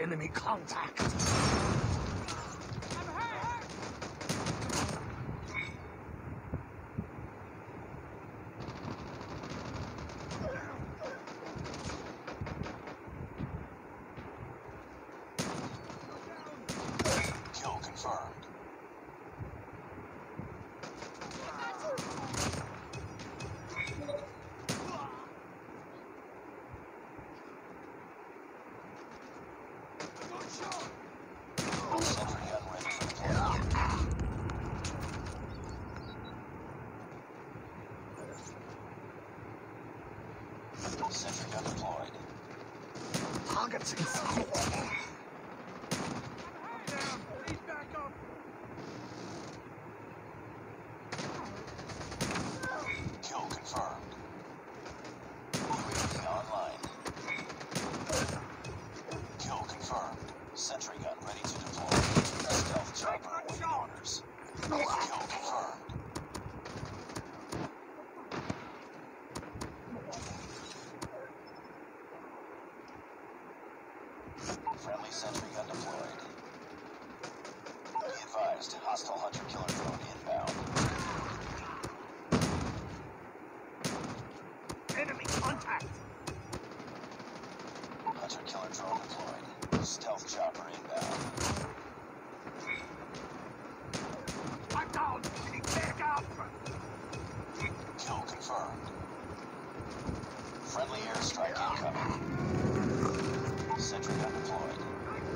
Enemy contact. Kill confirmed. Sentry gun deployed. Targets in sight. He's back up. Kill confirmed. UAV online. Kill confirmed. Sentry gun ready to deploy. Stealth chopper awaiting orders. Kill confirmed. Friendly sentry gun deployed. Be advised, hostile hunter killer drone inbound. Enemy contact! Hunter killer drone deployed. Stealth chopper inbound. I'm down! Can you back up? Kill confirmed. Friendly airstrike incoming. Sentry gun deployed. Hostiles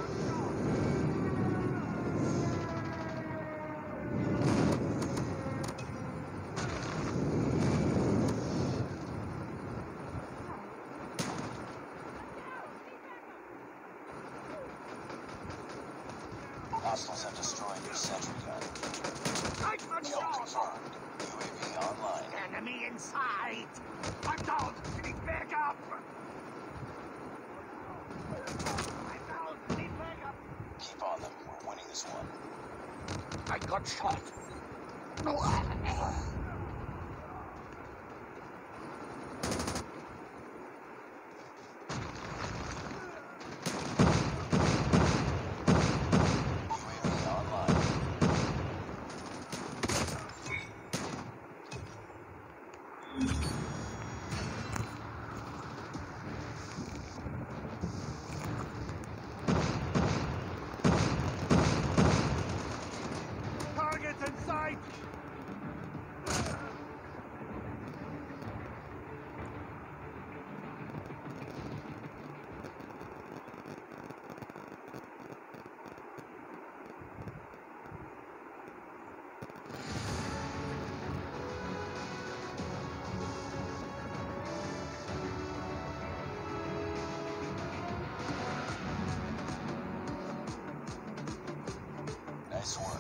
have destroyed your sentry gun. Kill confirmed. UAV online. Enemy inside. I'm down. Can you back up? Keep on them. We're winning this one. I got shot. No. Sure.